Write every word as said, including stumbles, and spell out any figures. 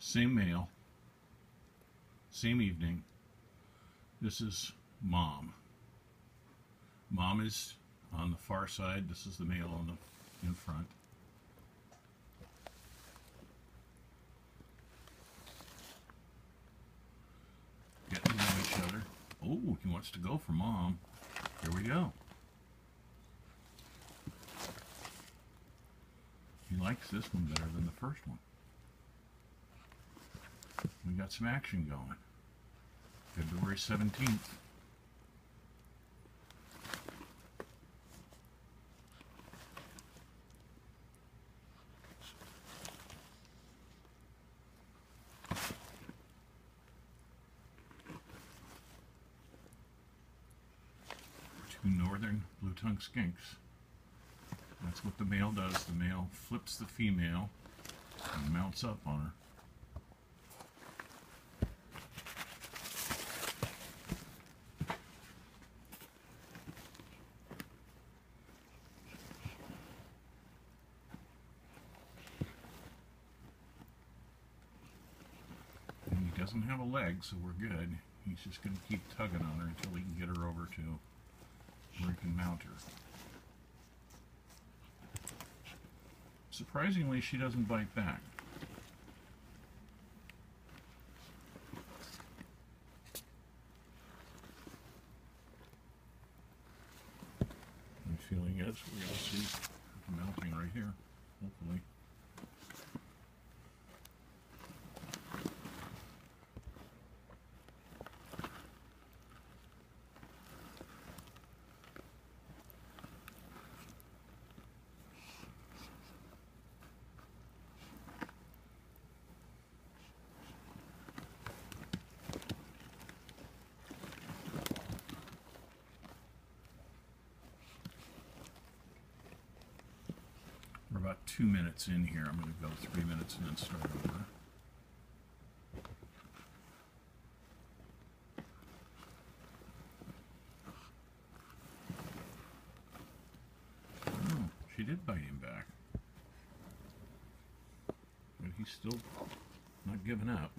Same male, same evening. This is mom. Mom is on the far side. This is the male on the in front. Getting to know each other. Oh, he wants to go for mom. Here we go. He likes this one better than the first one. We got some action going. February seventeenth. Two northern blue tongue skinks. That's what the male does. The male flips the female and mounts up on her. Doesn't have a leg, so we're good. He's just going to keep tugging on her until he can get her over to where he can mount her. Surprisingly, she doesn't bite back. My feeling is we're going to see her mounting right here, hopefully. We're about two minutes in here. I'm going to go three minutes and then start over. Oh, she did bite him back. But he's still not giving up.